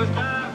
Now,